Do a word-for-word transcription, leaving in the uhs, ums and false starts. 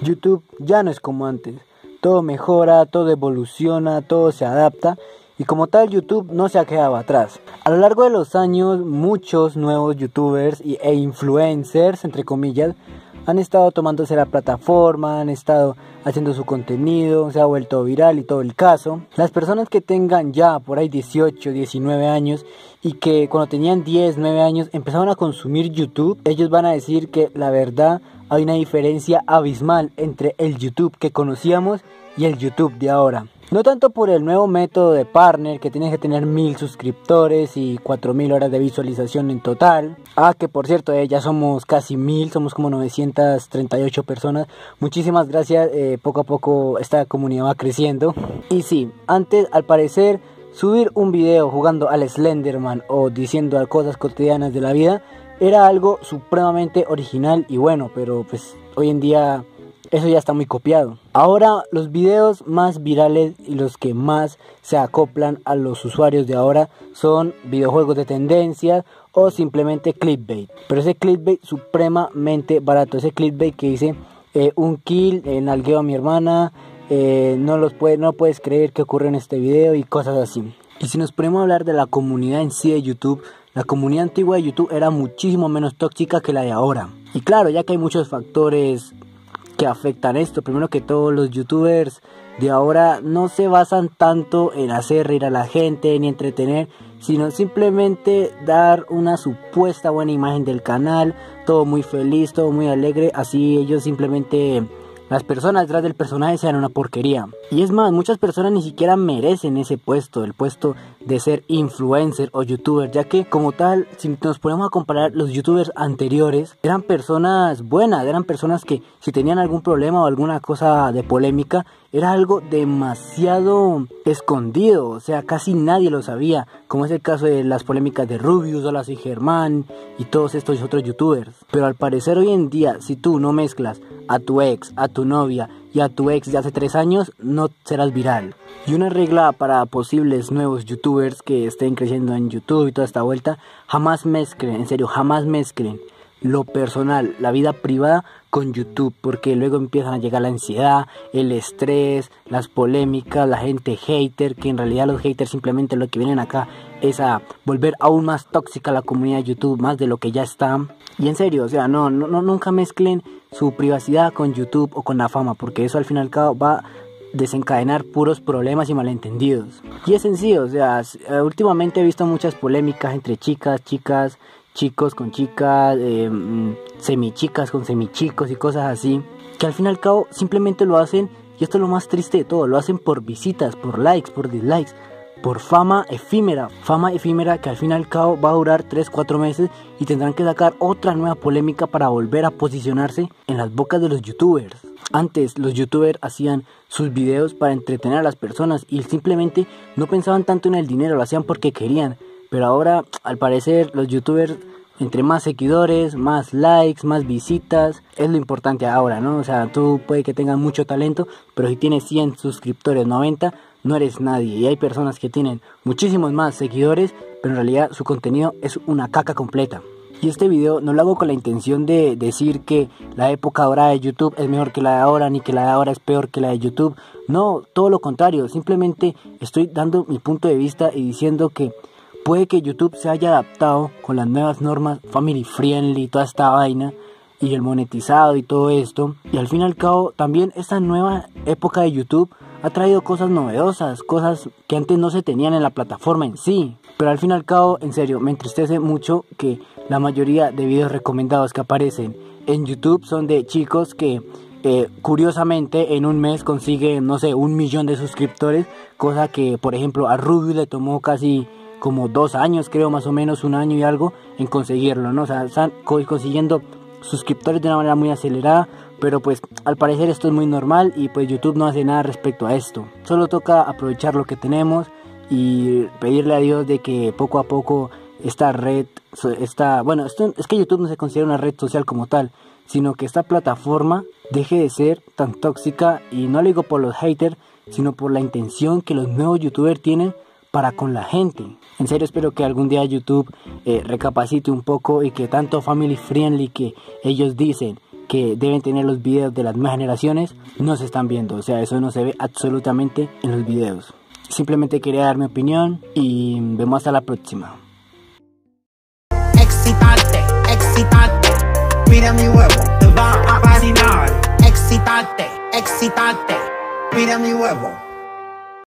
YouTube ya no es como antes, todo mejora, todo evoluciona, todo se adapta y como tal YouTube no se ha quedado atrás. A lo largo de los años muchos nuevos youtubers e influencers, entre comillas, han estado tomándose la plataforma, han estado haciendo su contenido, se ha vuelto viral y todo el caso. Las personas que tengan ya por ahí dieciocho, diecinueve años y que cuando tenían diez, nueve años empezaron a consumir YouTube, ellos van a decir que la verdad hay una diferencia abismal entre el YouTube que conocíamos y el YouTube de ahora. No tanto por el nuevo método de partner, que tienes que tener mil suscriptores y cuatro mil horas de visualización en total. Ah, que por cierto, eh, ya somos casi mil, somos como novecientas treinta y ocho personas. Muchísimas gracias, eh, poco a poco esta comunidad va creciendo. Y sí, antes al parecer subir un video jugando al Slenderman o diciendo cosas cotidianas de la vida era algo supremamente original y bueno, pero pues hoy en día eso ya está muy copiado. Ahora los videos más virales y los que más se acoplan a los usuarios de ahora son videojuegos de tendencias o simplemente clickbait. Pero ese clickbait supremamente barato, ese clickbait que dice eh, un kill, eh, nalgueo a mi hermana, eh, no, los puede, no puedes creer que ocurre en este video y cosas así. Y si nos ponemos a hablar de la comunidad en sí de YouTube, la comunidad antigua de YouTube era muchísimo menos tóxica que la de ahora. Y claro, ya que hay muchos factores que afectan esto. Primero que todo, los youtubers de ahora no se basan tanto en hacer reír a la gente ni entretener, sino simplemente dar una supuesta buena imagen del canal, todo muy feliz, todo muy alegre, así ellos simplemente, las personas detrás del personaje sean una porquería. Y es más, muchas personas ni siquiera merecen ese puesto, el puesto de ser influencer o youtuber, ya que como tal, si nos ponemos a comparar, los youtubers anteriores eran personas buenas, eran personas que si tenían algún problema o alguna cosa de polémica, era algo demasiado escondido, o sea, casi nadie lo sabía, como es el caso de las polémicas de Rubius, o las de Germán y todos estos otros youtubers. Pero al parecer hoy en día, si tú no mezclas a tu ex, a tu novia y a tu ex de hace tres años, no serás viral. Y una regla para posibles nuevos youtubers que estén creciendo en YouTube y toda esta vuelta: jamás mezclen, en serio, jamás mezclen lo personal, la vida privada con YouTube, porque luego empiezan a llegar la ansiedad, el estrés, las polémicas, la gente hater, que en realidad los haters simplemente lo que vienen acá es a volver aún más tóxica la comunidad de YouTube, más de lo que ya está. Y en serio, o sea, no, no, no nunca mezclen su privacidad con YouTube o con la fama, porque eso al fin y al cabo va a desencadenar puros problemas y malentendidos. Y es sencillo, o sea, últimamente he visto muchas polémicas entre chicas, chicas, chicos con chicas, eh, semichicas con semichicos y cosas así, que al fin y al cabo simplemente lo hacen, y esto es lo más triste de todo, lo hacen por visitas, por likes, por dislikes, por fama efímera, fama efímera que al fin y al cabo va a durar tres, cuatro meses y tendrán que sacar otra nueva polémica para volver a posicionarse en las bocas de los youtubers. Antes los youtubers hacían sus videos para entretener a las personas y simplemente no pensaban tanto en el dinero, lo hacían porque querían. Pero ahora al parecer los youtubers, entre más seguidores, más likes, más visitas, es lo importante ahora, ¿no? O sea, tú puede que tengas mucho talento, pero si tienes cien suscriptores, noventa, no eres nadie. Y hay personas que tienen muchísimos más seguidores, pero en realidad su contenido es una caca completa. Y este video no lo hago con la intención de decir que la época dorada de YouTube es mejor que la de ahora, ni que la de ahora es peor que la de YouTube. No, todo lo contrario, simplemente estoy dando mi punto de vista y diciendo que puede que YouTube se haya adaptado con las nuevas normas family friendly y toda esta vaina, y el monetizado y todo esto. Y al fin y al cabo también esta nueva época de YouTube ha traído cosas novedosas, cosas que antes no se tenían en la plataforma en sí. Pero al fin y al cabo, en serio, me entristece mucho que la mayoría de videos recomendados que aparecen en YouTube son de chicos que eh, curiosamente en un mes consiguen, no sé, un millón de suscriptores. Cosa que, por ejemplo, a Rubius le tomó casi como dos años, creo, más o menos un año y algo en conseguirlo, ¿no? O sea, están consiguiendo suscriptores de una manera muy acelerada, pero pues al parecer esto es muy normal y pues YouTube no hace nada respecto a esto. Solo toca aprovechar lo que tenemos y pedirle a Dios de que poco a poco esta red, esta, bueno, esto, es que YouTube no se considera una red social como tal, sino que esta plataforma deje de ser tan tóxica, y no lo digo por los haters, sino por la intención que los nuevos youtubers tienen para con la gente. En serio, espero que algún día YouTube eh, recapacite un poco y que tanto family friendly que ellos dicen que deben tener los videos de las nuevas generaciones no se están viendo, o sea, eso no se ve absolutamente en los videos. Simplemente quería dar mi opinión y vemos hasta la próxima. Excitante, excitante, mira mi huevo, te va a fascinar. Excitante, excitante, mira mi huevo.